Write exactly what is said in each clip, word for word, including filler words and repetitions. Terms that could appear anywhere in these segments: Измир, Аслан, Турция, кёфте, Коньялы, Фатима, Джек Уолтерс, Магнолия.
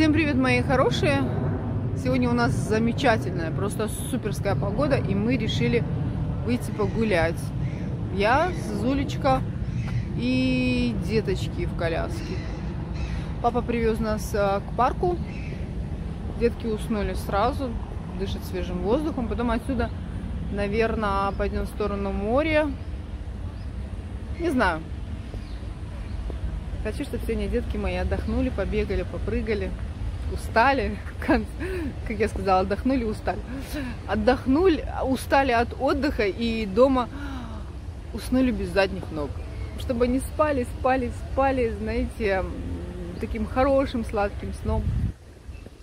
Всем привет, мои хорошие! Сегодня у нас замечательная, просто суперская погода, и мы решили выйти погулять. Я, Зулечка и деточки в коляске. Папа привез нас к парку. Детки уснули сразу, дышат свежим воздухом. Потом отсюда, наверное, пойдем в сторону моря. Не знаю. Хочу, чтобы сегодня детки мои отдохнули, побегали, попрыгали, устали, как я сказала, отдохнули, устали. Отдохнули, устали от отдыха и дома уснули без задних ног. Чтобы они спали, спали, спали, знаете, таким хорошим сладким сном,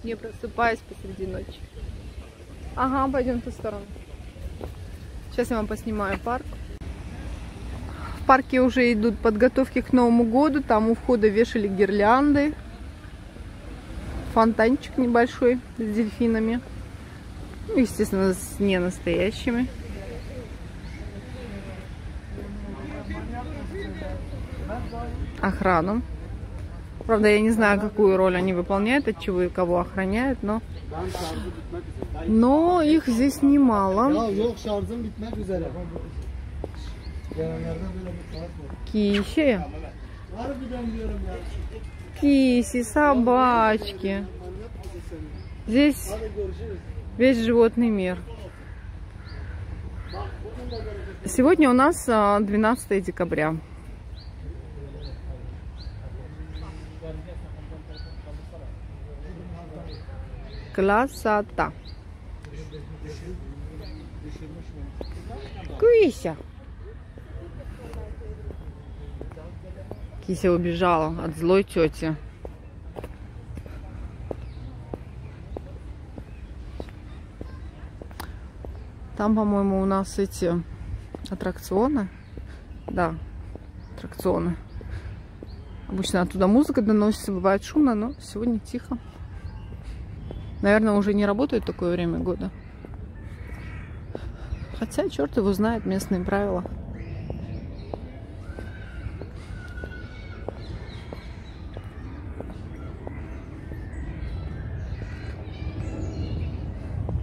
не просыпаясь посреди ночи. Ага, пойдем в ту сторону. Сейчас я вам поснимаю парк. В парке уже идут подготовки к Новому году. Там у входа вешали гирлянды. Фонтанчик небольшой с дельфинами. Ну, естественно, с ненастоящими. Охрану. Правда, я не знаю, какую роль они выполняют, от чего и кого охраняют, но... Но их здесь немало. Киси, киси, собачки. Здесь весь животный мир. Сегодня у нас двенадцатое декабря. Красота. Кися. Кися убежала от злой тети. Там, по-моему, у нас эти аттракционы. Да, аттракционы. Обычно оттуда музыка доносится, бывает шумно, но сегодня тихо. Наверное, уже не работает такое время года. Хотя, черт его знает, местные правила.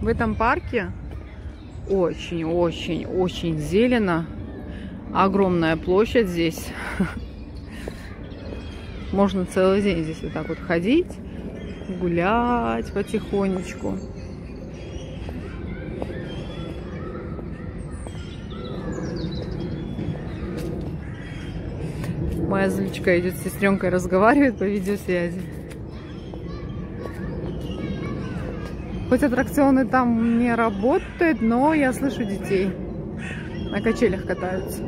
В этом парке очень-очень-очень зелено. Огромная площадь здесь. Можно целый день здесь вот так вот ходить, гулять потихонечку. Моя Зулечка идет с сестренкой, разговаривает по видеосвязи. Хоть аттракционы там не работают, но я слышу детей. На качелях катаются.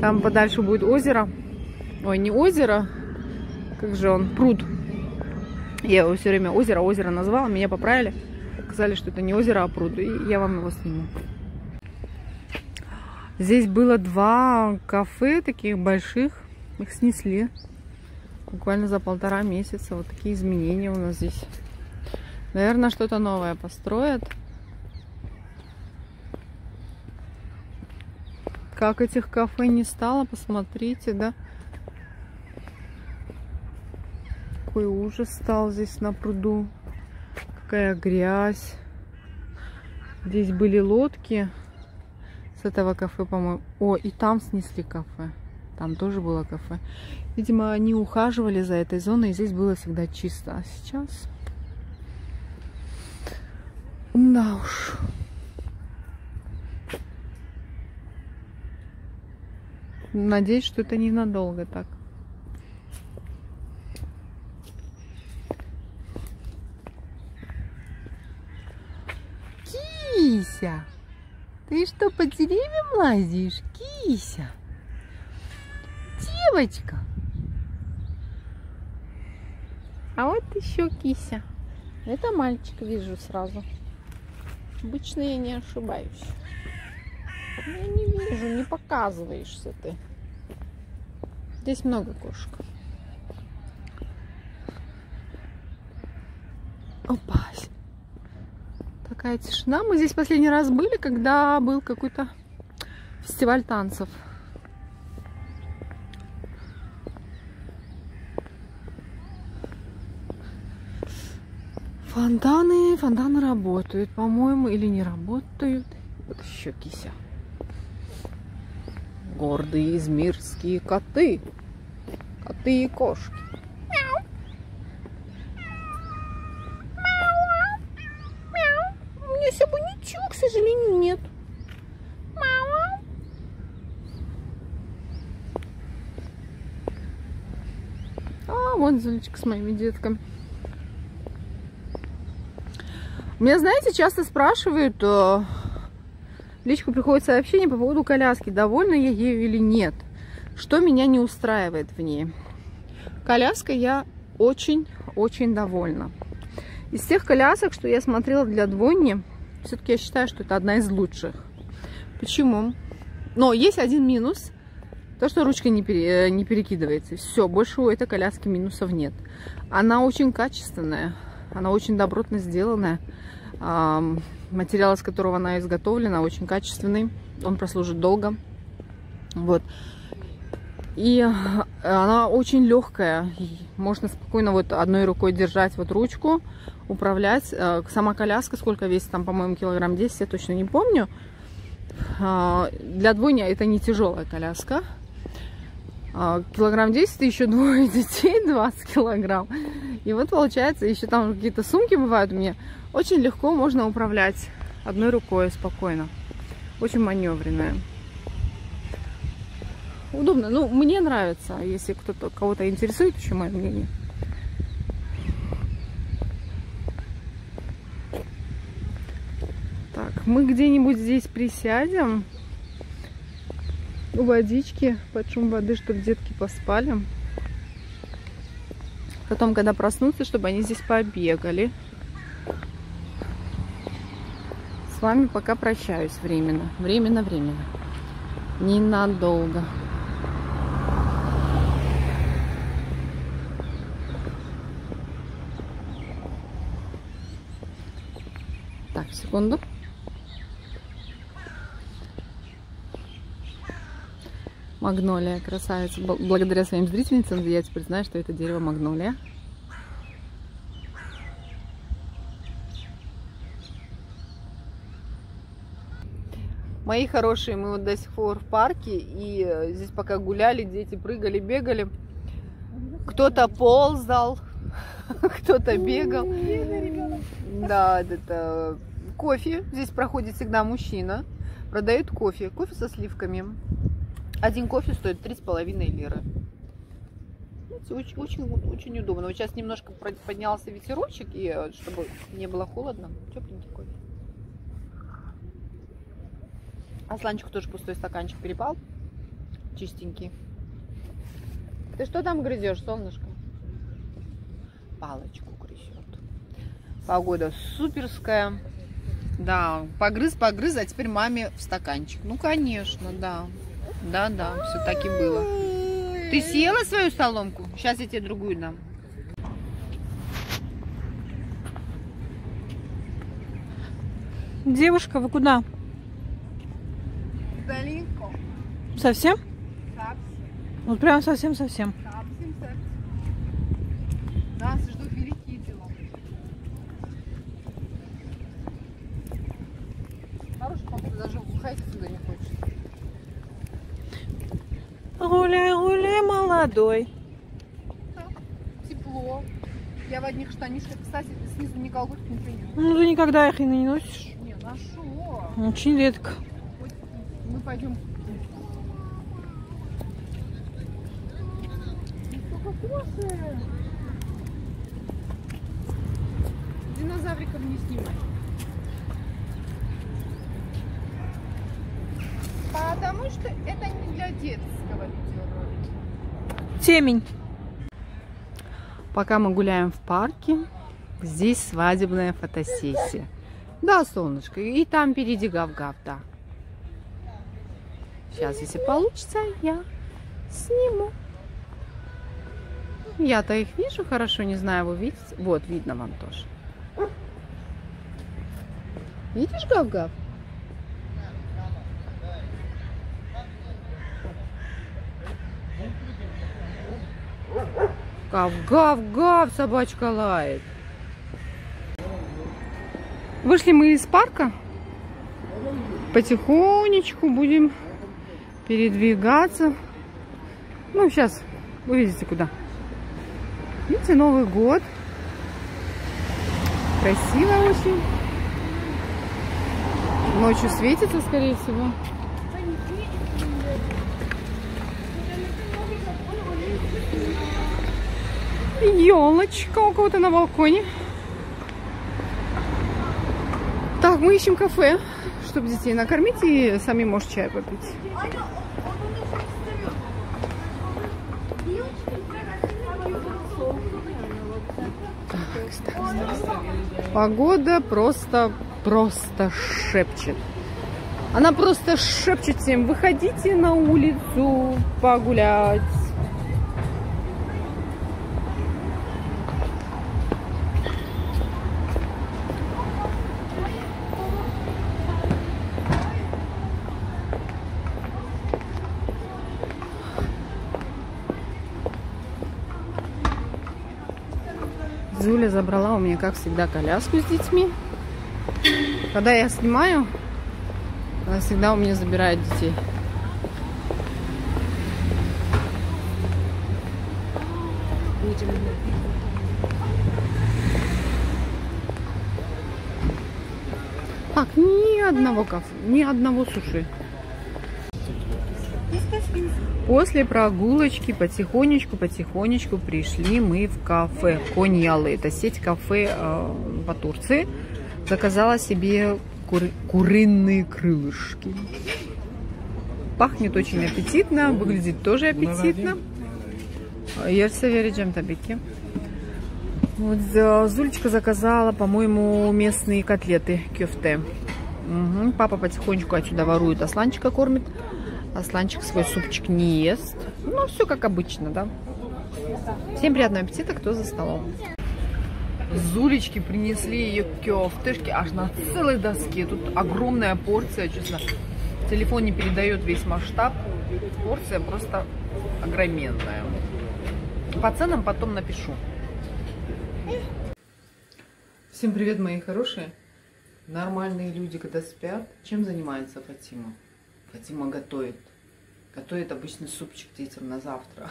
Там подальше будет озеро. Ой, не озеро. Как же он? Пруд. Я его все время озеро, озеро назвала. Меня поправили. Сказали, что это не озеро, а пруд. И я вам его сниму. Здесь было два кафе таких больших. Их снесли. Буквально за полтора месяца вот такие изменения у нас здесь. Наверное, что-то новое построят. Как этих кафе не стало, посмотрите, да? Какой ужас стал здесь на пруду. Какая грязь. Здесь были лодки с этого кафе, по-моему. О, и там снесли кафе. Там тоже было кафе. Видимо, они ухаживали за этой зоной, и здесь было всегда чисто. А сейчас... Да уж. Надеюсь, что это ненадолго так. Кися! Ты что, по деревьям лазишь? Кися! Девочка. А вот еще кися. Это мальчик, вижу сразу. Обычно я не ошибаюсь. Я не вижу, не показываешься ты. Здесь много кошек. Опа. Такая тишина. Мы здесь последний раз были, когда был какой-то фестиваль танцев. Фонтаны, фонтаны работают, по-моему, или не работают. Вот еще кися. Гордые измирские коты. Коты и кошки. У меня сегодня ничего, к сожалению, нет. А, вон Зулечка с моими детками. Меня, знаете, часто спрашивают, в личку приходит сообщение по поводу коляски, довольна я ею или нет. Что меня не устраивает в ней? Коляской я очень-очень довольна. Из тех колясок, что я смотрела для двойни, все-таки я считаю, что это одна из лучших. Почему? Но есть один минус. То, что ручка не, пере... не перекидывается. Все, больше у этой коляски минусов нет. Она очень качественная. Она очень добротно сделанная. Материал, из которого она изготовлена, очень качественный. Он прослужит долго. Вот. И она очень легкая. Можно спокойно вот одной рукой держать вот ручку, управлять. Сама коляска, сколько весит, там, по-моему, килограмм десять, я точно не помню. Для двойни это не тяжелая коляска. Килограмм десять, еще двое детей, двадцать килограмм. И вот получается, еще там какие-то сумки бывают у меня. Очень легко можно управлять одной рукой спокойно. Очень маневренная. Удобно. Ну, мне нравится, если кто-то кого-то интересует еще мое мнение. Так, мы где-нибудь здесь присядем. У водички, под шум воды, чтобы детки поспали. Потом, когда проснутся, чтобы они здесь побегали. С вами пока прощаюсь временно. Временно, временно. Ненадолго. Так, секунду. Магнолия, красавица. Благодаря своим зрительницам я теперь знаю, что это дерево магнолия. Мои хорошие, мы вот до сих пор в парке, и здесь пока гуляли, дети прыгали, бегали. Кто-то ползал, кто-то бегал. Да, это кофе. Здесь проходит всегда мужчина. Продает кофе. Кофе со сливками. Один кофе стоит три с половиной лиры. Очень, очень, очень удобно. Вот сейчас немножко поднялся ветерочек, и чтобы не было холодно, тепленький кофе. Асланчику тоже пустой стаканчик перепал. Чистенький. Ты что там грызешь, солнышко? Палочку грызет. Погода суперская. Да, погрыз, погрыз, а теперь маме в стаканчик. Ну, конечно, да. Да, да, все так и было. Ты съела свою соломку? Сейчас я тебе другую дам. Девушка, вы куда? Далеко. Совсем? Совсем. Вот прям совсем-совсем. Совсем-совсем. Нас ждут великие дела. Хорошая погода, даже выходить сюда не хочется. Гуляй, гуляй, молодой. Так, тепло. Я в одних штанишках, кстати, снизу ни колготки не приняла. Ну ты никогда их и не носишь. Не, ношу. Очень редко. Мы пойдем. Динозавриков не снимай. Потому что это не для детского видеоролика. Темень. Пока мы гуляем в парке, здесь свадебная фотосессия. Да, солнышко, и там впереди гав-гав, да. Сейчас, если получится, я сниму. Я-то их вижу хорошо, не знаю, вы видите? Вот, видно вам тоже. Видишь гав-гав? Гав-гав-гав, собачка лает. Вышли мы из парка. Потихонечку будем передвигаться. Ну, сейчас вы видите, куда. Видите, Новый год. Красиво очень. Ночью светится, скорее всего. Елочка у кого-то на балконе. Так, мы ищем кафе, чтобы детей накормить и сами, может, чай попить. Так, так, так, так. Погода просто, просто шепчет. Она просто шепчет всем: выходите на улицу погулять. Зуля забрала у меня, как всегда, коляску с детьми. Когда я снимаю, она всегда у меня забирает детей. Так, ни одного кафе, ни одного суши. После прогулочки потихонечку-потихонечку пришли мы в кафе Коньялы. Это сеть кафе э, по Турции. Заказала себе кур... куриные крылышки. Пахнет очень аппетитно, выглядит тоже аппетитно. Вот, Зулечка заказала, по-моему, местные котлеты кёфте. Угу. Папа потихонечку отсюда ворует, Асланчика кормит. Асланчик свой супчик не ест. Ну, все как обычно, да. Всем приятного аппетита, кто за столом. Зулечки принесли ее кёфтышки аж на целой доске. Тут огромная порция, честно. Телефон не передает весь масштаб. Порция просто огроменная. По ценам потом напишу. Всем привет, мои хорошие. Нормальные люди, когда спят, чем занимается Фатима? Фатима готовит. Готовит обычный супчик детям на завтра.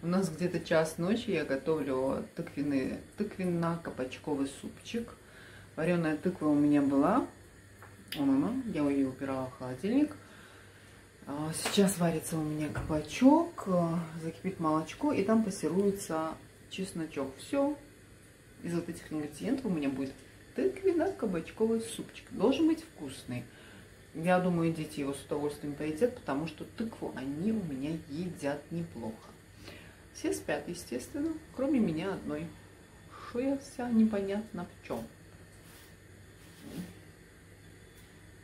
У нас где-то час ночи я готовлю тыквенно-кабачковый супчик. Вареная тыква у меня была. О, мама, я ее убирала в холодильник. Сейчас варится у меня кабачок, закипит молочко, и там пассируется чесночок. Все. Из вот этих ингредиентов у меня будет тыквенно-кабачковый супчик. Должен быть вкусный. Я думаю, дети его с удовольствием поедят, потому что тыкву они у меня едят неплохо. Все спят, естественно, кроме меня одной. Шо я вся непонятно в чем.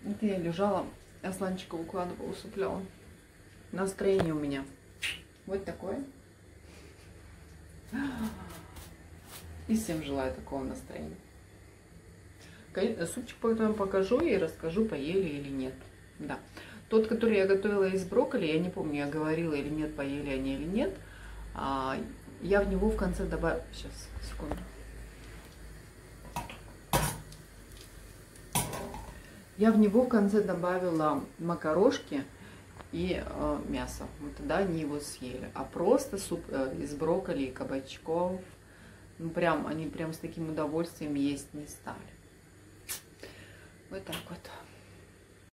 Это я лежала, Асланчика укладывала, усыпляла. Настроение у меня вот такое. И всем желаю такого настроения. Супчик потом покажу и расскажу, поели или нет. Да. Тот, который я готовила из брокколи, я не помню, я говорила или нет, поели они или нет. А, я в него в конце добавила... Сейчас, секунду. Я в него в конце добавила макарошки и э, мясо. Вот тогда они его съели. А просто суп э, из брокколи и кабачков, ну, прям, они прям с таким удовольствием есть не стали. Вот так вот.